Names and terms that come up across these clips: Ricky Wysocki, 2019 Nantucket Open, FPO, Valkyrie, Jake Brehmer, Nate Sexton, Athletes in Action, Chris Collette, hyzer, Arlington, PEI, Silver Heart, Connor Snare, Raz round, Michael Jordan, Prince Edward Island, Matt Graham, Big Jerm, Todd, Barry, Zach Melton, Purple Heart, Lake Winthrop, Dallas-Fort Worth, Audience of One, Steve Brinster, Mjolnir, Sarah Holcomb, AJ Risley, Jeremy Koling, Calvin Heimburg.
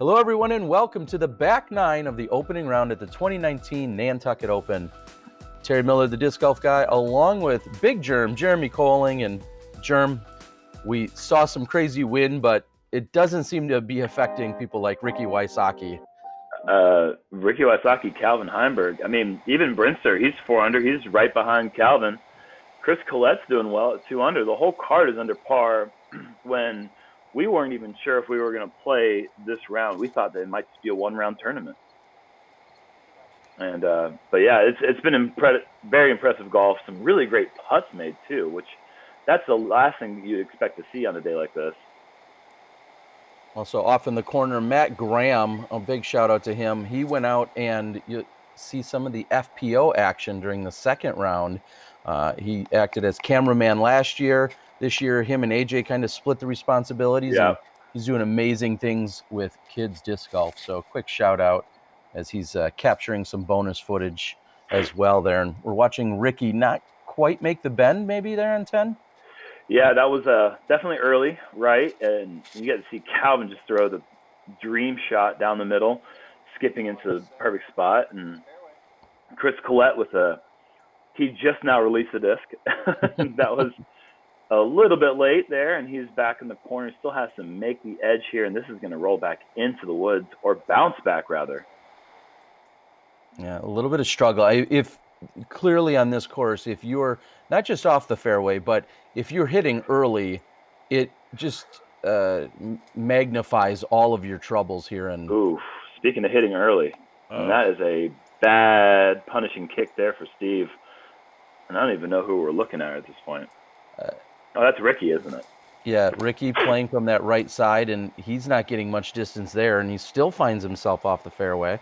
Hello everyone and welcome to the back nine of the opening round at the 2019 Nantucket Open. Terry Miller, the disc golf guy, along with Big Germ, Jeremy Koling. And Germ, we saw some crazy wind, but it doesn't seem to be affecting people like Ricky Wysocki. Ricky Wysocki, Calvin Heimburg. I mean, even Brinster, he's 4-under. He's right behind Calvin. Chris Collette's doing well at 2-under. The whole card is under par when we weren't even sure if we were going to play this round. We thought that it might just be a one-round tournament. And but yeah, it's been very impressive golf. Some really great putts made too, which that's the last thing you'd expect to see on a day like this. Also off in the corner, Matt Graham, a big shout out to him. He went out and you see some of the FPO action during the second round. He acted as cameraman last year. This year, him and AJ kind of split the responsibilities. Yeah. And he's doing amazing things with kids disc golf. So quick shout out as he's capturing some bonus footage as well there. And we're watching Ricky not quite make the bend maybe there on 10. Yeah, that was definitely early, right? And you get to see Calvin just throw the dream shot down the middle, skipping into the perfect spot. And Chris Collette with a – he just now released the disc. That was – a little bit late there, and he's back in the corner. Still has to make the edge here, and this is going to roll back into the woods, or bounce back, rather. Yeah, a little bit of struggle. If clearly on this course, if you're not just off the fairway, but if you're hitting early, it just magnifies all of your troubles here. And oof, speaking of hitting early, that is a bad punishing kick there for Steve. And I don't even know who we're looking at this point. Oh, that's Ricky, isn't it? Yeah, Ricky playing from that right side, and he's not getting much distance there, and he still finds himself off the fairway.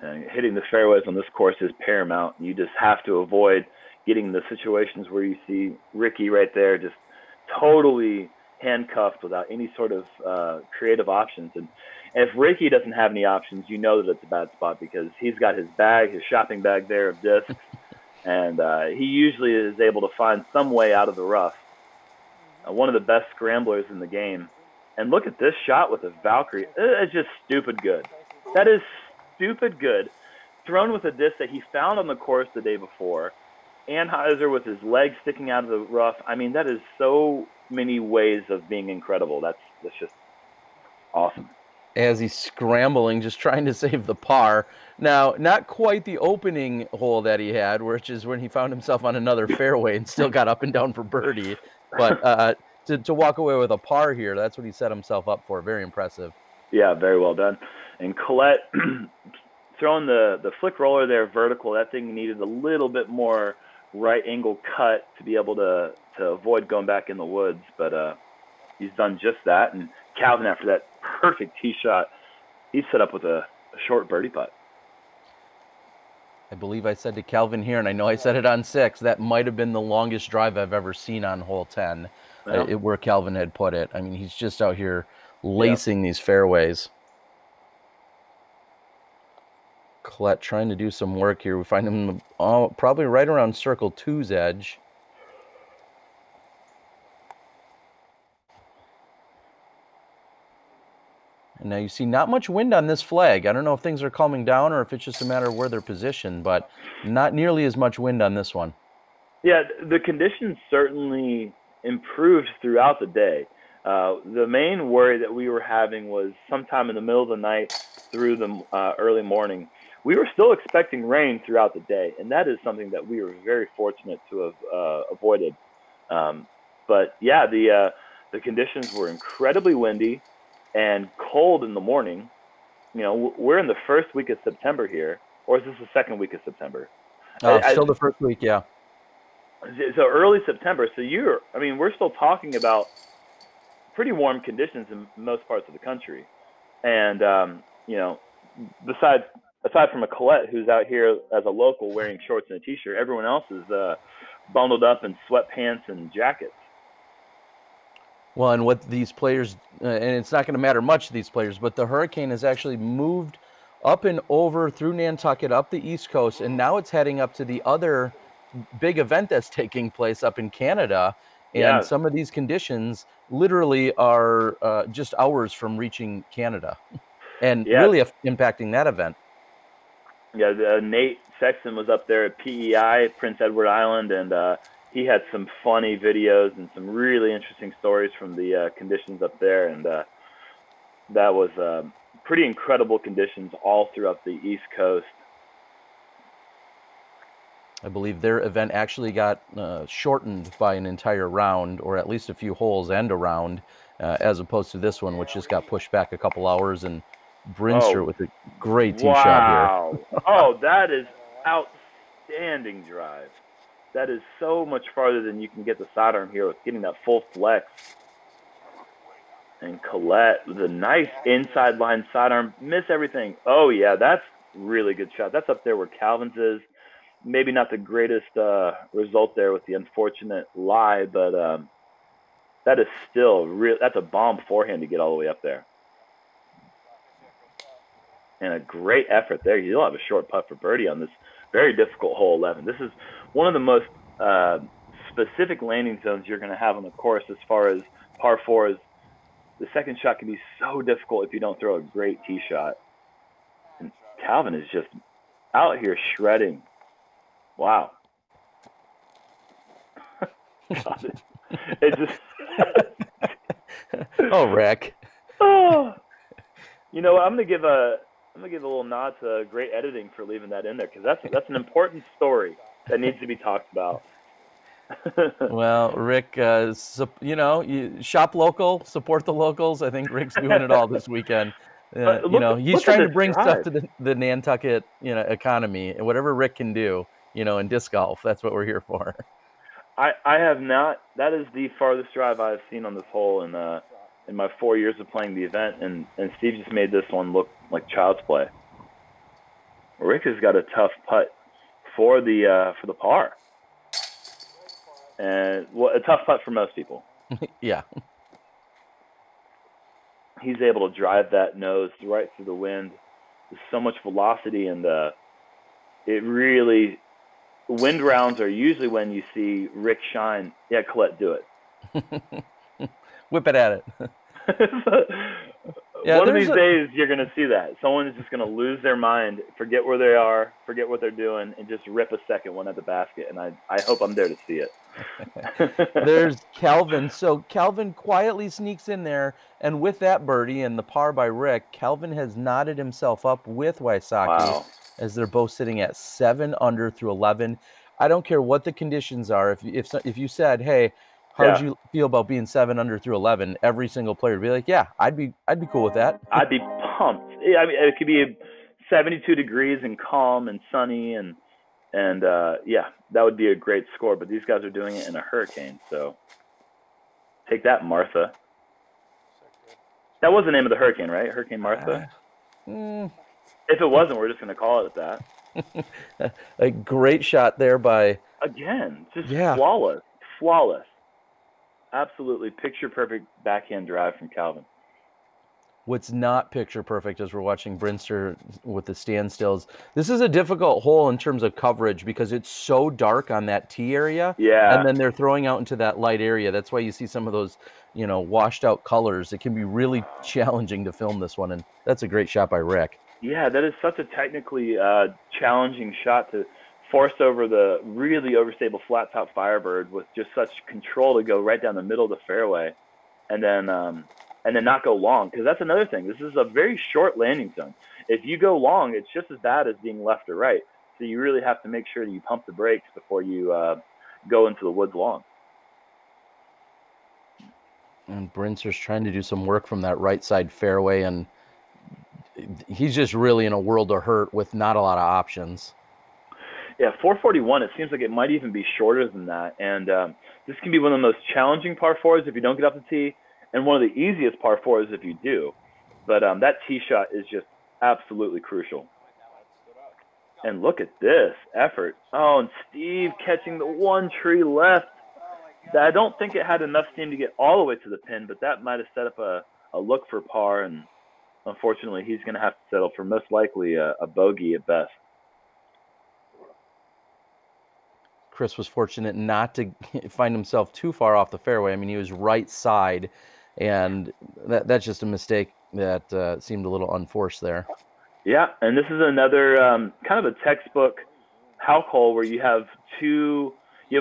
And hitting the fairways on this course is paramount. You just have to avoid getting the situations where you see Ricky right there just totally handcuffed without any sort of creative options. And if Ricky doesn't have any options, you know that it's a bad spot because he's got his bag, his shopping bag there of discs. And he usually is able to find some way out of the rough. One of the best scramblers in the game. And look at this shot with a Valkyrie. It's just stupid good. That is stupid good. Thrown with a disc that he found on the course the day before. Anheuser with his leg sticking out of the rough. I mean, that is so many ways of being incredible. That's just awesome. As he's scrambling, just trying to save the par. Now, not quite the opening hole that he had, which is when he found himself on another fairway and still got up and down for birdie. But to walk away with a par here, that's what he set himself up for. Very impressive. Yeah, very well done. And Collette throwing the flick roller there vertical. That thing needed a little bit more right angle cut to be able to avoid going back in the woods. But he's done just that. And Calvin, after that perfect tee shot, he's set up with a short birdie putt. I believe I said to Calvin here, and I know I said it on 6, that might have been the longest drive I've ever seen on hole 10, yeah. Where Calvin had put it. I mean, he's just out here lacing these fairways. Collette trying to do some work here. We find him probably right around circle 2's edge. And now you see not much wind on this flag. I don't know if things are calming down or if it's just a matter of where they're positioned, but not nearly as much wind on this one. Yeah, the conditions certainly improved throughout the day. The main worry that we were having was sometime in the middle of the night through the early morning. We were still expecting rain throughout the day, and that is something that we were very fortunate to have avoided. But yeah, the conditions were incredibly windy and cold in the morning. You know, we're in the first week of September here, or is this the second week of September? Still the first week, yeah. So early September, so I mean, we're still talking about pretty warm conditions in most parts of the country. And, you know, aside from a Collette who's out here as a local wearing shorts and a T-shirt, everyone else is bundled up in sweatpants and jackets. Well, and what these players, and it's not going to matter much to these players, but the hurricane has actually moved up and over through Nantucket, up the East Coast, and now it's heading up to the other big event that's taking place up in Canada. And some of these conditions literally are just hours from reaching Canada and really impacting that event. Yeah, Nate Sexton was up there at PEI, Prince Edward Island, and he had some funny videos and some really interesting stories from the conditions up there. And that was pretty incredible conditions all throughout the East Coast. I believe their event actually got shortened by an entire round, or at least a few holes and a round, as opposed to this one, which just got pushed back a couple hours. And Brinster with a great tee shot here. Wow. Oh, that is outstanding drive. That is so much farther than you can get the sidearm here with getting that full flex. And Collette with a nice inside line sidearm. Miss everything. Oh, yeah, that's really good shot. That's up there where Calvin's is. Maybe not the greatest result there with the unfortunate lie, but that is still real. That's a bomb forehand to get all the way up there. And a great effort there. You'll have a short putt for birdie on this very difficult hole 11. This is one of the most specific landing zones you're going to have on the course as far as par fours. The second shot can be so difficult if you don't throw a great tee shot. And Calvin is just out here shredding. Wow. God, it just oh, Rick. Oh. You know, I'm gonna give a little nod to great editing for leaving that in there, because that's an important story that needs to be talked about. Well, Rick, you know, you shop local, support the locals. I think Rick's doing it all this weekend. Look, you know, he's trying to bring stuff to the Nantucket, you know, economy, and whatever Rick can do. You know, in disc golf, that's what we're here for. I have not. That is the farthest drive I've seen on this hole in my 4 years of playing the event, and Steve just made this one look like child's play. Rick has got a tough putt for the par, and well, a tough putt for most people. Yeah. He's able to drive that nose right through the wind. There's so much velocity and it really – wind rounds are usually when you see Rick shine. Yeah, Collette, do it. Whip it at it. One of these days you're going to see that. Someone is just going to lose their mind, forget where they are, forget what they're doing, and just rip a second one at the basket, and I hope I'm there to see it. There's Calvin. So Calvin quietly sneaks in there, and with that birdie and the par by Rick, Calvin has knotted himself up with Wysocki. Wow. As they're both sitting at 7 under through 11. I don't care what the conditions are. If you said, hey, how'd you feel about being 7 under through 11? Every single player would be like, yeah, I'd be cool with that. I'd be pumped. I mean, it could be 72 degrees and calm and sunny and yeah, that would be a great score. But these guys are doing it in a hurricane, so take that, Martha. That was the name of the hurricane, right? Hurricane Martha. If it wasn't, we're just going to call it that. A great shot there by... Again, just flawless. Flawless. Absolutely picture-perfect backhand drive from Calvin. What's not picture-perfect is we're watching Brinster with the standstills. This is a difficult hole in terms of coverage because it's so dark on that tee area. Yeah. And then they're throwing out into that light area. That's why you see some of those, you know, washed-out colors. It can be really challenging to film this one, and that's a great shot by Rick. Yeah, that is such a technically challenging shot to force over the really overstable flat-top Firebird with just such control to go right down the middle of the fairway and then not go long, because that's another thing. This is a very short landing zone. If you go long, it's just as bad as being left or right, so you really have to make sure that you pump the brakes before you go into the woods long. And Brinster's trying to do some work from that right side fairway, and he's just really in a world of hurt with not a lot of options. Yeah, 441, it seems like it might even be shorter than that. And this can be one of the most challenging par fours if you don't get off the tee, and one of the easiest par fours if you do. But that tee shot is just absolutely crucial. And look at this effort. Oh, and Steve catching the one tree left. I don't think it had enough steam to get all the way to the pin, but that might have set up a look for par, and unfortunately, he's going to have to settle for most likely a bogey at best. Chris was fortunate not to find himself too far off the fairway. I mean, he was right side, and that's just a mistake that seemed a little unforced there. Yeah, and this is another kind of a textbook house hole where you have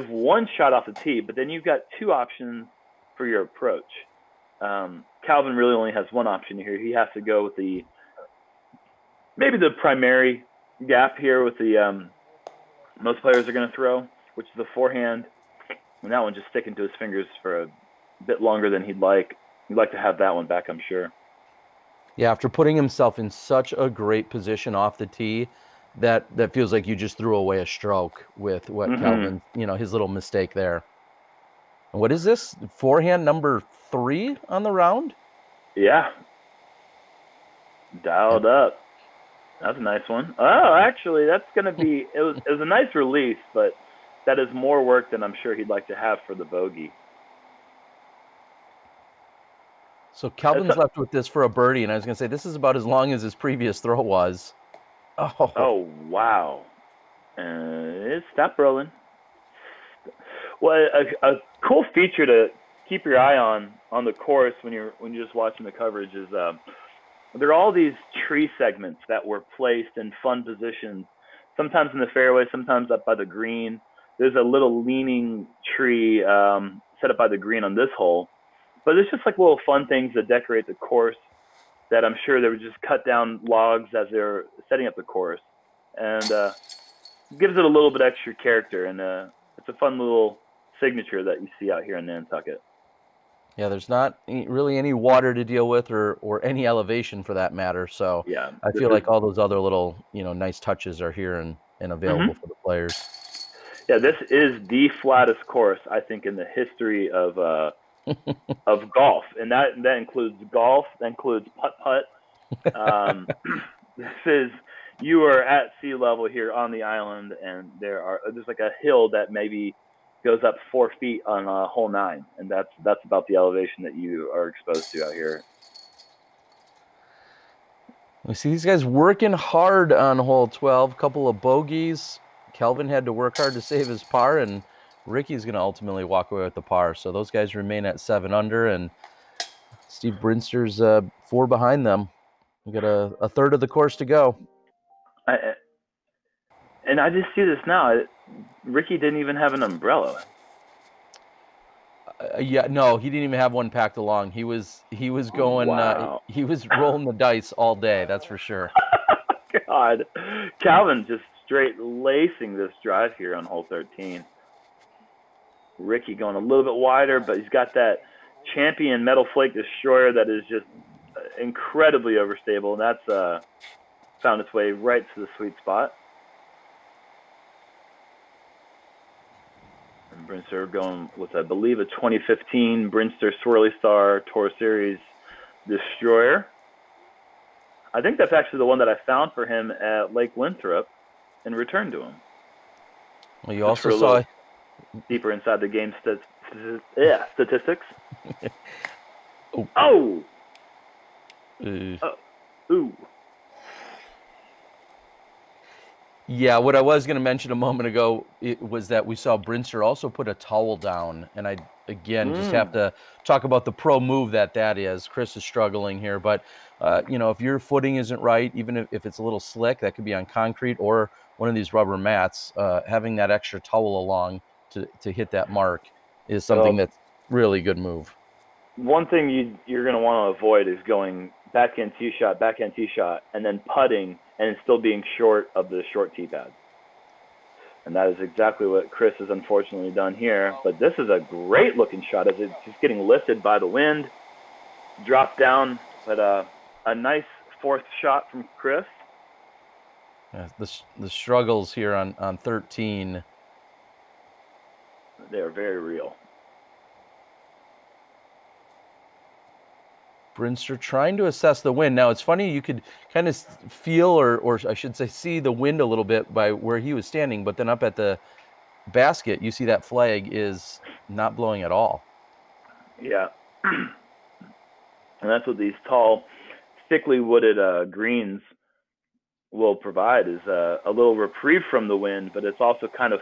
one shot off the tee, but then you've got two options for your approach. Calvin really only has one option here. He has to go with the primary gap here with the most players are going to throw, which is the forehand, and that one just sticking to his fingers for a bit longer than he'd like. He'd like to have that one back, I'm sure. Yeah, after putting himself in such a great position off the tee, that feels like you just threw away a stroke with what Calvin, his little mistake there. And what is this? Forehand number 3 on the round? Yeah. Dialed up. That's a nice one. Oh, actually, that's going to be – it was a nice release, but that is more work than I'm sure he'd like to have for the bogey. So Calvin's left with this for a birdie, and I was going to say this is about as long as his previous throw was. Oh, wow. Stop rolling. Well, a cool feature to keep your eye on the course when you're just watching the coverage is there are all these tree segments that were placed in fun positions, sometimes in the fairway, sometimes up by the green. There's a little leaning tree set up by the green on this hole. But it's just like little fun things that decorate the course that I'm sure they would just cut down logs as they're setting up the course. And gives it a little bit extra character. And it's a fun little signature that you see out here in Nantucket. Yeah, there's not really any water to deal with or any elevation for that matter. So yeah, I feel like all those other little, nice touches are here and available for the players. Yeah, this is the flattest course, I think, in the history of golf. And that includes golf, that includes putt-putt. You are at sea level here on the island, and there's like a hill that maybe goes up 4 feet on a hole 9. And that's about the elevation that you are exposed to out here. We see these guys working hard on hole 12, couple of bogeys. Calvin had to work hard to save his par, and Ricky's going to ultimately walk away with the par. So those guys remain at 7 under, and Steve Brinster's 4 behind them. We've got a third of the course to go. I just see this now. Ricky didn't even have an umbrella. No, he didn't even have one packed along. He was going. Wow. He was rolling the dice all day. That's for sure. God, Calvin just straight lacing this drive here on hole 13. Ricky going a little bit wider, but he's got that champion metal flake destroyer that is just incredibly overstable, and that's found its way right to the sweet spot. And Brinster going with, I believe, a 2015 Brinster Swirly Star Tour Series destroyer. I think that's actually the one that I found for him at Lake Winthrop and returned to him. Well, you also saw deeper inside the game statistics. Oh! Ooh. Yeah, what I was going to mention a moment ago was that we saw Brinster also put a towel down, and I, again, just have to talk about the pro move that is. Chris is struggling here, but, if your footing isn't right, even if it's a little slick, that could be on concrete or one of these rubber mats, having that extra towel along to hit that mark is something that's really good move. One thing you're going to want to avoid is going backhand tee shot, and then putting and still being short of the short tee pad. And that is exactly what Chris has unfortunately done here. But this is a great-looking shot as it's just getting lifted by the wind, dropped down, but a nice 4th shot from Chris. Yeah, the struggles here on 13. They're very real. Brinster trying to assess the wind. Now, it's funny, you could kind of feel or I should say see the wind a little bit by where he was standing, but then up at the basket, you see that flag is not blowing at all. Yeah. And that's what these tall, thickly wooded greens will provide is a little reprieve from the wind, but it's also kind of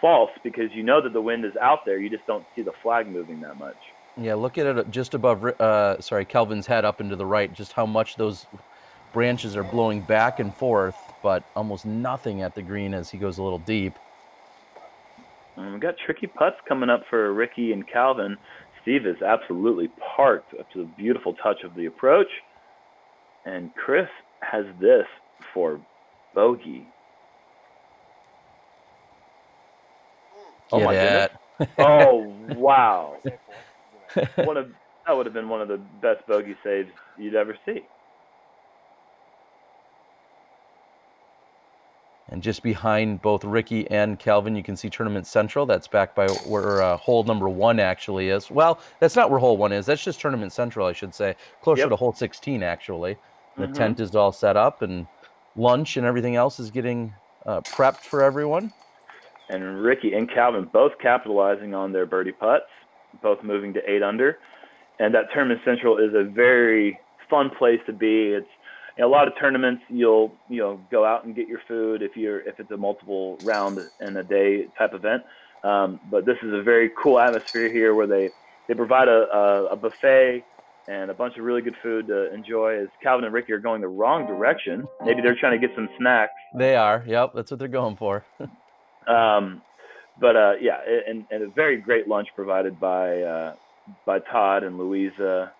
false because you know that the wind is out there. You just don't see the flag moving that much. Yeah, look at it just above, Kelvin's head up into the right, just how much those branches are blowing back and forth, but almost nothing at the green as he goes a little deep. We've got tricky putts coming up for Ricky and Calvin. Steve is absolutely parked up to the beautiful touch of the approach. And Chris has this for bogey. Oh, my goodness. Oh, wow. That would have been one of the best bogey saves you'd ever see. And just behind both Ricky and Calvin, you can see Tournament Central. That's back by where hole number one actually is. Well, that's not where hole one is. That's just Tournament Central, I should say. Closer to hole 16, actually. The tent is all set up, and lunch and everything else is getting prepped for everyone. And Ricky and Calvin both capitalizing on their birdie putts, both moving to 8 under. And that Tournament Central is a very fun place to be. It's in a lot of tournaments, you'll go out and get your food if it's a multiple round in a day type event. But this is a very cool atmosphere here where they provide a buffet and a bunch of really good food to enjoy, as Calvin and Ricky are going the wrong direction. Maybe they're trying to get some snacks. They are. Yep, that's what they're going for. Yeah, and a very great lunch provided by Todd and Louisa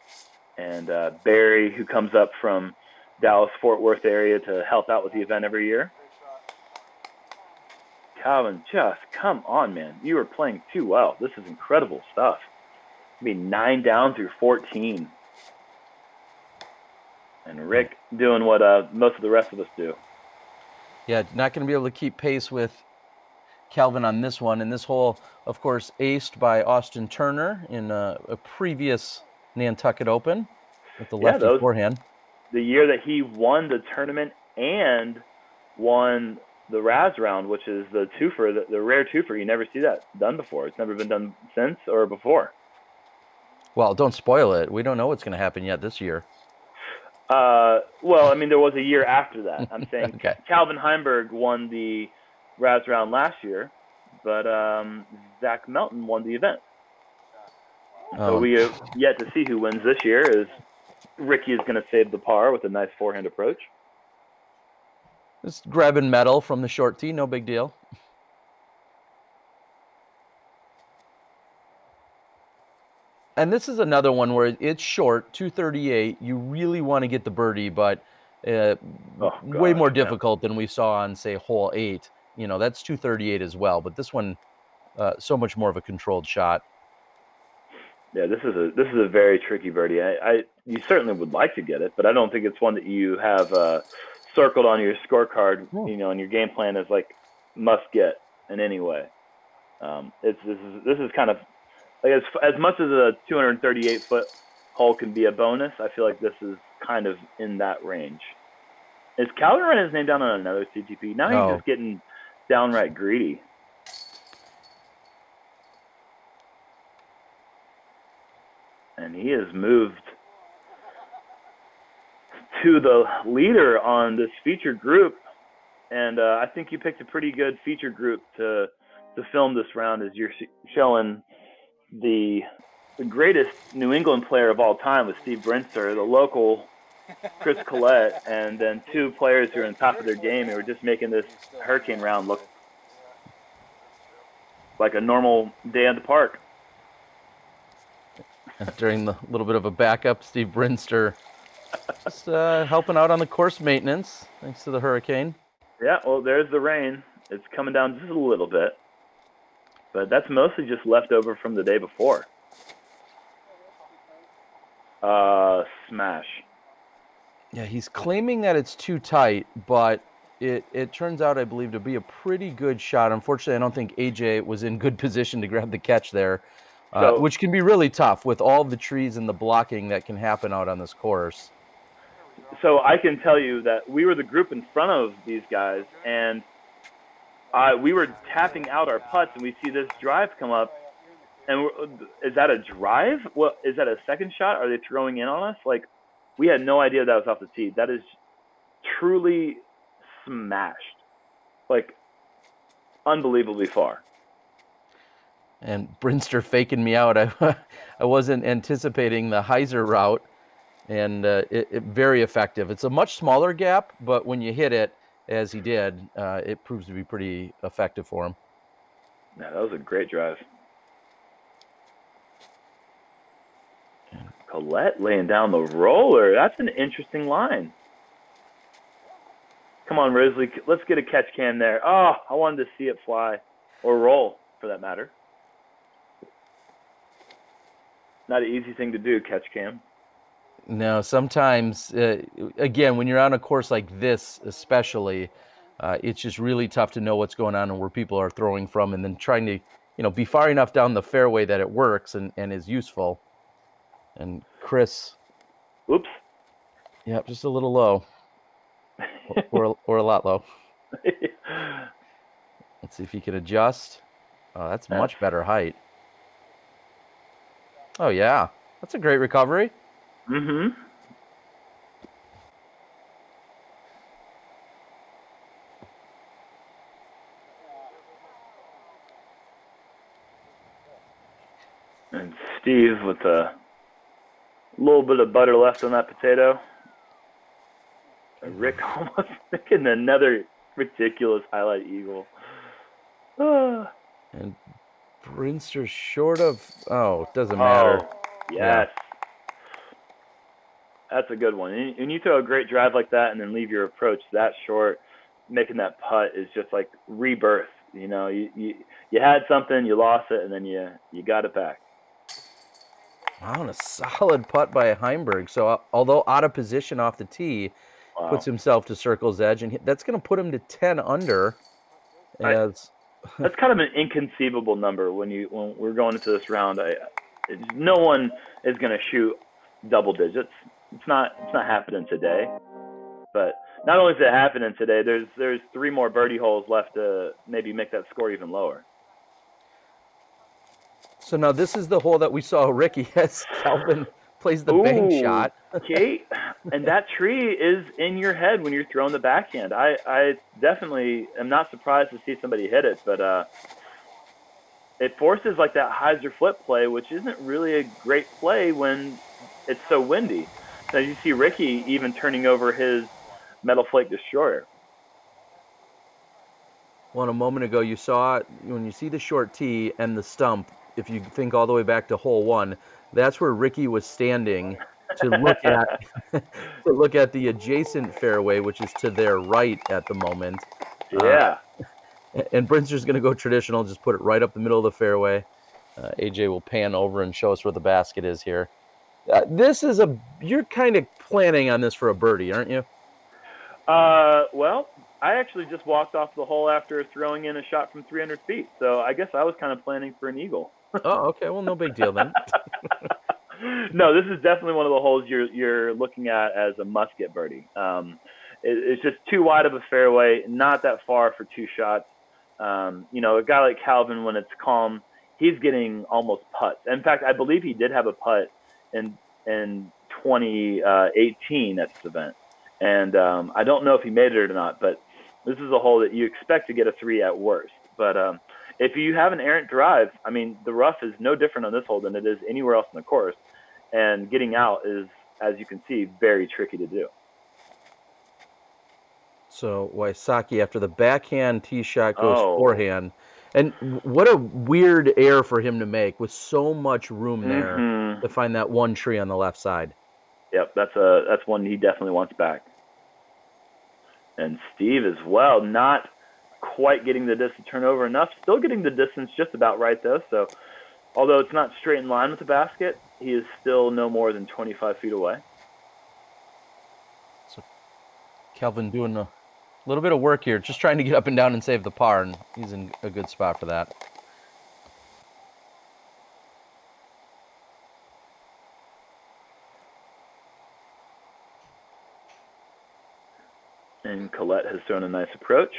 and Barry, who comes up from Dallas-Fort Worth area to help out with the event every year. Calvin, just come on, man. You are playing too well. This is incredible stuff. I mean, 9 down through 14. And Rick doing what most of the rest of us do. Yeah, not going to be able to keep pace with Calvin on this one. And this hole, of course, aced by Austin Turner in a previous Nantucket Open with the lefty forehand. The year that he won the tournament and won the Raz round, which is the twofer, the rare twofer. You never see that done before. It's never been done since or before. Well, don't spoil it. We don't know what's going to happen yet this year. Well, I mean, there was a year after that. I'm saying okay. Calvin Heimburg won the Raz round last year, but Zach Melton won the event. So we have yet to see who wins this year. Ricky is going to save the par with a nice forehand approach. Just grabbing metal from the short tee, no big deal. And this is another one where it's short, 238. You really want to get the birdie, but way more difficult than we saw on, say, hole 8. You know, that's 238 as well, but this one, so much more of a controlled shot. Yeah, this is a very tricky birdie. You certainly would like to get it, but I don't think it's one that you have circled on your scorecard. You know, and your game plan is like must get in any way. This is kind of like, as much as a 238 foot hole can be a bonus, I feel like this is kind of in that range. Is Calvin running his name down on another CGP? Now he's just getting downright greedy. And he has moved to the leader on this featured group. And I think you picked a pretty good featured group to film this round, as you're showing the greatest New England player of all time with Steve Brinster, the local Chris Collette, and then two players who are on top of their game who are just making this hurricane round look like a normal day at the park. During the little bit of a backup, Steve Brinster just helping out on the course maintenance, thanks to the hurricane. Yeah, well, there's the rain. It's coming down just a little bit. But that's mostly just leftover from the day before. Smash. Yeah, he's claiming that it's too tight, but it turns out, I believe, to be a pretty good shot. Unfortunately, I don't think AJ was in good position to grab the catch there. Which can be really tough with all the trees and the blocking that can happen out on this course. So I can tell you that we were the group in front of these guys, and we were tapping out our putts, and we see this drive come up. And is that a drive? Well, is that a second shot? Are they throwing in on us? Like, we had no idea that was off the tee. That is truly smashed, like unbelievably far. and Brinster faking me out. I wasn't anticipating the hyzer route, and it very effective. It's a much smaller gap, but when you hit it, as he did, it proves to be pretty effective for him. Yeah, that was a great drive. Collette laying down the roller. That's an interesting line. Come on, Risley. Let's get a catch can there. Oh, I wanted to see it fly, or roll, for that matter. Not an easy thing to do, catch can. No, sometimes, again, when you're on a course like this especially, it's just really tough to know what's going on and where people are throwing from, and then trying to, be far enough down the fairway that it works and is useful. And Chris. Oops. Yep, just a little low. or a lot low. Let's see if he can adjust. Oh, that's much better height. Oh, yeah. That's a great recovery. Mm-hmm. And Steve with a little bit of butter left on that potato. Rick almost making another ridiculous highlight eagle. And Brinster's short of... Oh, it doesn't matter. Yes. Yeah. That's a good one. And you throw a great drive like that and then leave your approach that short, making that putt is just like rebirth. You had something, you lost it, and then you got it back. Wow, and a solid putt by Heimburg. So although out of position off the tee, wow, puts himself to circle's edge, and that's going to put him to 10 under. That's kind of an inconceivable number when we're going into this round. No one is going to shoot double digits. It's not happening today. But not only is it happening today, there's three more birdie holes left to maybe make that score even lower. So now this is the hole that we saw Ricky as Calvin plays the bang shot. Kate, and that tree is in your head when you're throwing the backhand. I definitely am not surprised to see somebody hit it, but it forces like that hyzer flip play, which isn't really a great play when it's so windy. So you see Ricky even turning over his metal flake destroyer. Well, a moment ago you saw, when you see the short tee and the stump, if you think all the way back to hole one, that's where Ricky was standing to look at the adjacent fairway, which is to their right at the moment. Yeah. And Brinster's going to go traditional, just put it right up the middle of the fairway. AJ will pan over and show us where the basket is here. This is you're kind of planning on this for a birdie, aren't you? Well, I actually just walked off the hole after throwing in a shot from 300 feet, so I guess I was kind of planning for an eagle. Oh, okay. Well, no big deal then. No, this is definitely one of the holes you're looking at as a must-get birdie. It's just too wide of a fairway, not that far for two shots. A guy like Calvin, when it's calm, he's getting almost putts. In fact, I believe he did have a putt in 2018 at this event. And I don't know if he made it or not, but this is a hole that you expect to get a three at worst. But if you have an errant drive, I mean, the rough is no different on this hole than it is anywhere else in the course. And getting out is, as you can see, very tricky to do. So Wysocki, after the backhand tee shot, goes forehand. And what a weird error for him to make with so much room there to find that one tree on the left side. Yep, that's one he definitely wants back. And Steve as well, not quite getting the distance to turn over enough, still getting the distance just about right though. So although it's not straight in line with the basket, he is still no more than 25 feet away. So Calvin doing a little bit of work here, just trying to get up and down and save the par, and he's in a good spot for that. And Collette has thrown a nice approach.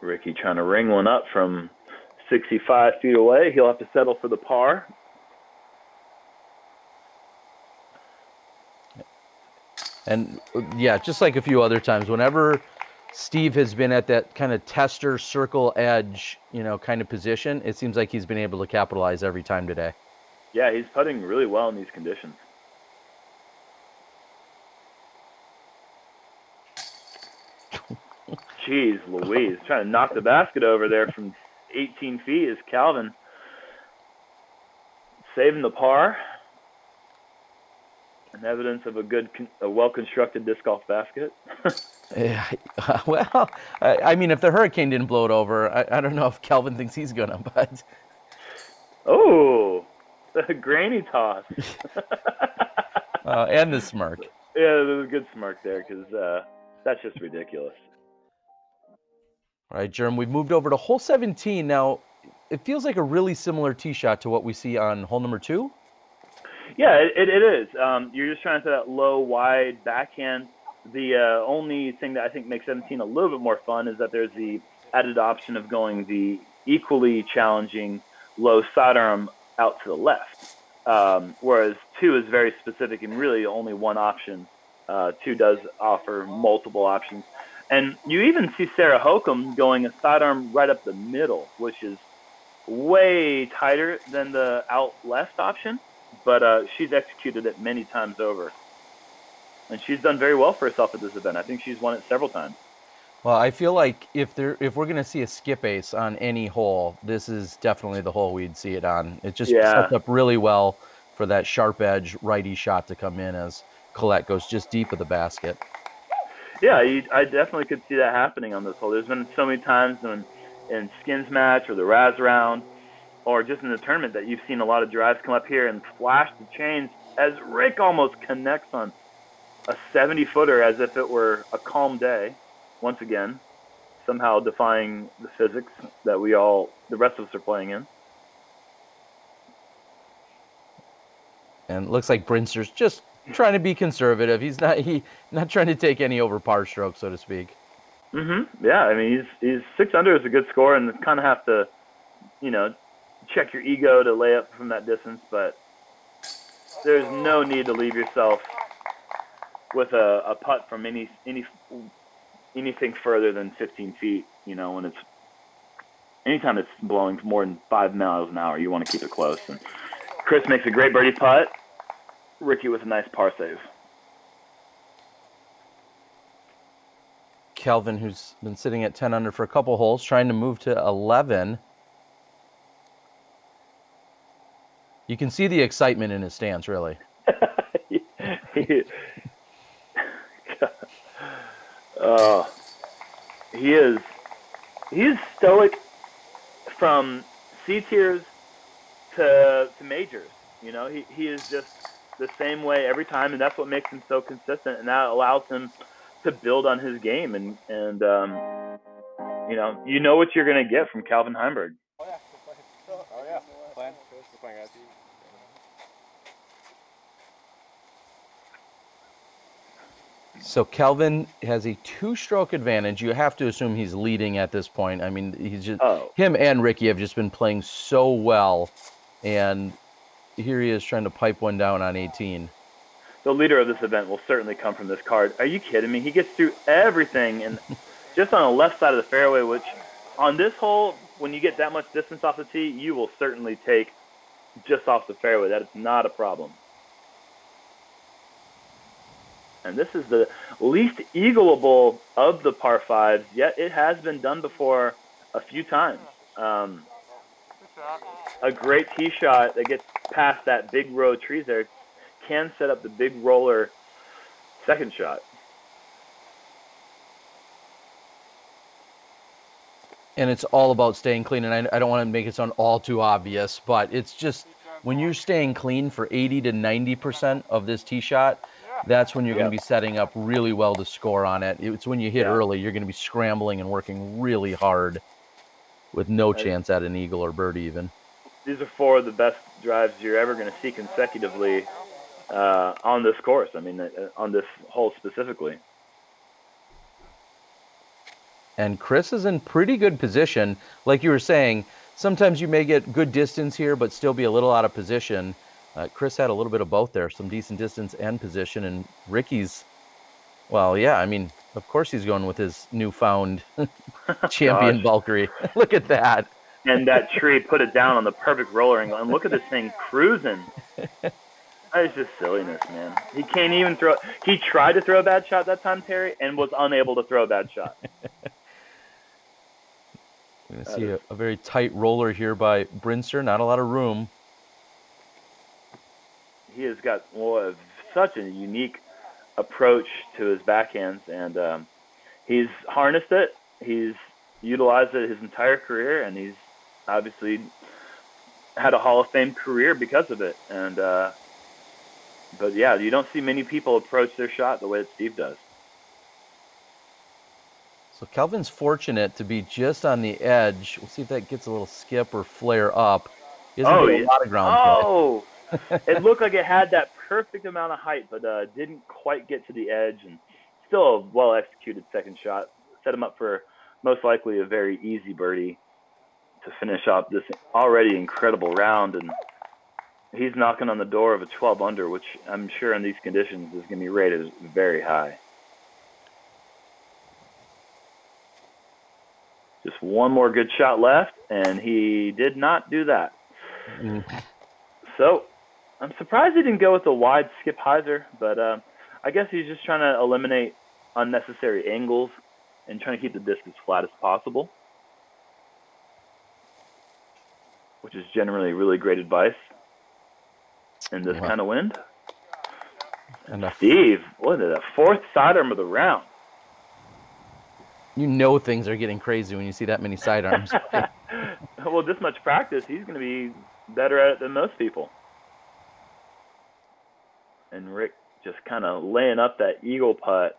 Ricky trying to ring one up from 65 feet away. He'll have to settle for the par. And, yeah, just like a few other times, whenever Steve has been at that kind of tester circle edge, kind of position. It seems like he's been able to capitalize every time today. Yeah, he's putting really well in these conditions. Jeez Louise, trying to knock the basket over there from 18 feet is Calvin. Saving the par. An evidence of a well-constructed disc golf basket. Yeah, well, I mean, if the hurricane didn't blow it over, I don't know if Calvin thinks he's going to, but... Oh, the grainy toss. And the smirk. Yeah, there was a good smirk there because that's just ridiculous. All right, Jerm, we've moved over to hole 17. Now, it feels like a really similar tee shot to what we see on hole number 2. Yeah, it is. You're just trying to that low, wide backhand. The only thing that I think makes 17 a little bit more fun is that there's the added option of going the equally challenging low sidearm out to the left, whereas 2 is very specific and really only one option. 2 does offer multiple options. And you even see Sarah Holcomb going a sidearm right up the middle, which is way tighter than the out left option, but she's executed it many times over. And she's done very well for herself at this event. I think she's won it several times. Well, I feel like if we're going to see a skip ace on any hole, this is definitely the hole we'd see it on. It just sets up really well for that sharp edge righty shot to come in as Collette goes just deep of the basket. Yeah, I definitely could see that happening on this hole. There's been so many times in skins match or the Raz round or just in the tournament that you've seen a lot of drives come up here and flash the chains as Rick almost connects on a 70-footer as if it were a calm day, once again, somehow defying the physics that the rest of us are playing in. And it looks like Brinster's just trying to be conservative. He's not trying to take any over par stroke, so to speak. Mm-hmm. Yeah, I mean, he's 6 under is a good score, and kind of have to, check your ego to lay up from that distance, but there's no need to leave yourself with a putt from anything further than 15 feet, when it's anytime it's blowing more than 5 miles an hour, you want to keep it close. And Chris makes a great birdie putt. Ricky with a nice par save. Calvin, who's been sitting at 10 under for a couple holes, trying to move to 11. You can see the excitement in his stance, really. He is stoic from C tiers to majors. He is just the same way every time, and that's what makes him so consistent, and that allows him to build on his game. And you know what you're going to get from Calvin Heimburg. Oh, yeah. We're playing guys. So Calvin has a 2-stroke advantage. You have to assume he's leading at this point. I mean, he's just him and Ricky have just been playing so well, and here he is trying to pipe one down on 18. The leader of this event will certainly come from this card. Are you kidding me? He gets through everything, and just on the left side of the fairway, which on this hole, when you get that much distance off the tee, you will certainly take just off the fairway. That is not a problem. And this is the least eagleable of the par fives, yet it has been done before a few times. A great tee shot that gets past that big row of trees there can set up the big roller second shot. And it's all about staying clean, and I don't want to make it sound all too obvious, but it's just when you're staying clean for 80 to 90% of this tee shot, that's when you're going to be setting up really well to score on it. It's when you hit early, you're going to be scrambling and working really hard with no chance at an eagle or birdie even. These are 4 of the best drives you're ever going to see consecutively on this course. I mean, on this hole specifically. And Chris is in pretty good position. Like you were saying, sometimes you may get good distance here, but still be a little out of position. Chris had a little bit of both there, some decent distance and position, and Ricky's Well, yeah, I mean, of course he's going with his newfound champion Valkyrie. Look at that. And that tree put it down on the perfect roller angle. And look at this thing cruising. That is just silliness, man. He can't even throw. He tried to throw a bad shot that time, Terry, and was unable to throw a bad shot. We're going to see a very tight roller here by Brinster. Not a lot of room. He has got such a unique approach to his backhands, and he's harnessed it. He's utilized it his entire career, and he's obviously had a Hall of Fame career because of it. And but yeah, you don't see many people approach their shot the way that Steve does. So Calvin's fortunate to be just on the edge. We'll see if that gets a little skip or flare up. Isn't a lot of ground. Oh, it looked like it had that perfect amount of height, but didn't quite get to the edge, and still a well-executed second shot. Set him up for most likely a very easy birdie to finish up this already incredible round. And he's knocking on the door of a 12 under, which I'm sure in these conditions is going to be rated very high. Just one more good shot left, and he did not do that. So I'm surprised he didn't go with a wide skip hyzer, but I guess he's just trying to eliminate unnecessary angles and trying to keep the disc as flat as possible, which is generally really great advice in this kind of wind. And Steve, what is it, a fourth sidearm of the round? You know things are getting crazy when you see that many sidearms. Well, this much practice, he's going to be better at it than most people. And Rick just kind of laying up that eagle putt.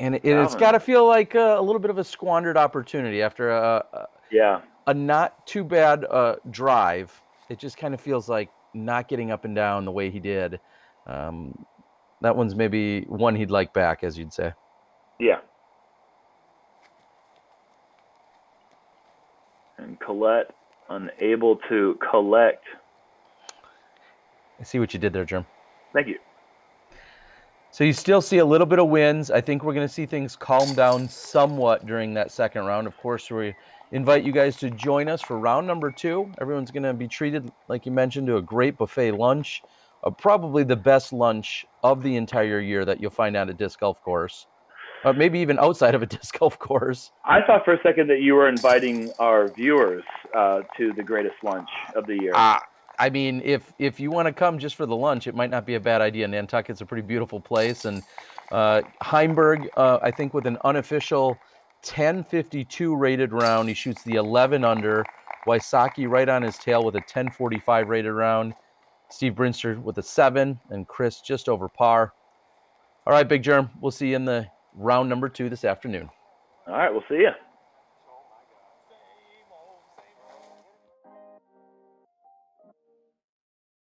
And it's got to feel like a little bit of a squandered opportunity after a not too bad drive. It just kind of feels like not getting up and down the way he did. That one's maybe one he'd like back, as you'd say. Yeah. And Collette unable to collect. I see what you did there, Jerm. Thank you. So you still see a little bit of winds. I think we're going to see things calm down somewhat during that second round. Of course, we invite you guys to join us for round number 2. Everyone's going to be treated, like you mentioned, to a great buffet lunch, probably the best lunch of the entire year that you'll find at a disc golf course, maybe even outside of a disc golf course. I thought for a second that you were inviting our viewers to the greatest lunch of the year. I mean, if you want to come just for the lunch, it might not be a bad idea. Nantucket's a pretty beautiful place. And Heimburg, I think with an unofficial 1052 rated round, he shoots the 11 under. Wysocki right on his tail with a 1045 rated round. Steve Brinster with a 7, and Chris just over par. All right, Big Germ, we'll see you in the round number 2 this afternoon. All right, we'll see you.